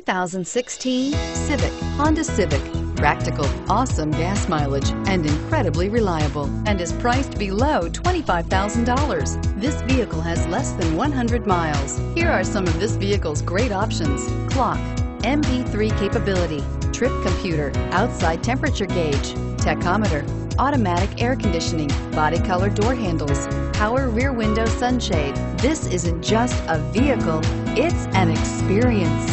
2016 Civic, Honda Civic. Practical, awesome gas mileage, and incredibly reliable, and is priced below $25,000. This vehicle has less than 100 miles. Here are some of this vehicle's great options: clock, MP3 capability, trip computer, outside temperature gauge, tachometer, automatic air conditioning, body color door handles, power rear window sunshade. This isn't just a vehicle, it's an experience.